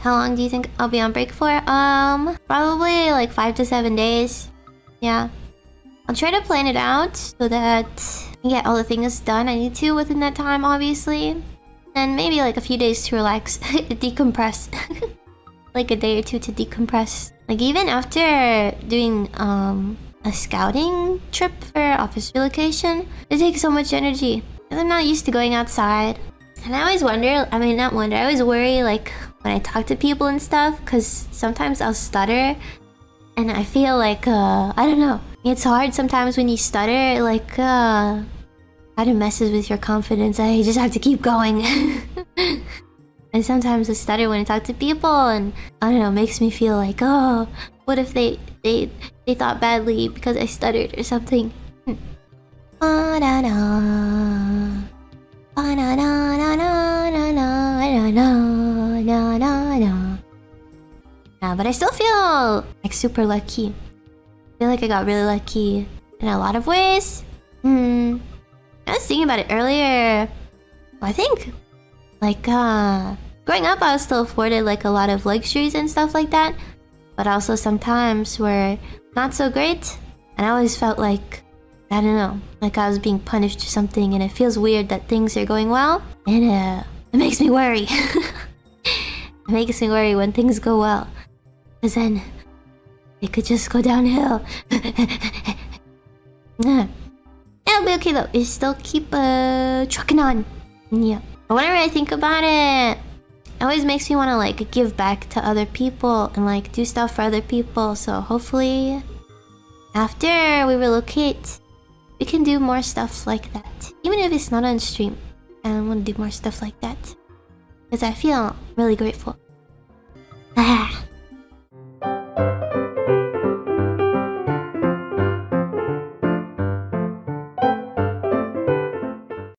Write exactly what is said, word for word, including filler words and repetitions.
How long do you think I'll be on break for? Um, probably like five to seven days. Yeah. I'll try to plan it out so that I can get all the things done I need to within that time, obviously. And maybe like a few days to relax, decompress. Like a day or two to decompress. Like even after doing um, a scouting trip for office relocation, it takes so much energy. And I'm not used to going outside. And I always wonder, I mean not wonder, I always worry like when I talk to people and stuff, because sometimes I'll stutter and I feel like, uh, I don't know. It's hard sometimes when you stutter, like, uh, how to messes with your confidence. I just have to keep going. And sometimes I stutter when I talk to people and, I don't know, makes me feel like, oh, what if they, they, they thought badly because I stuttered or something. Yeah, but I still feel like super lucky. I feel like I got really lucky in a lot of ways. Hmm. I was thinking about it earlier. I think, like, uh, growing up, I was still afforded like a lot of luxuries and stuff like that, but also sometimes were not so great, and I always felt like, I don't know, like I was being punished or something, and it feels weird that things are going well, and uh, it makes me worry. It makes me worry when things go well, because then it could just go downhill. It'll be okay though. We still keep uh, trucking on. Yeah. But whenever I think about it, it always makes me want to like give back to other people and like do stuff for other people. So hopefully, after we relocate, we can do more stuff like that. Even if it's not on stream, I want to do more stuff like that because I feel really grateful.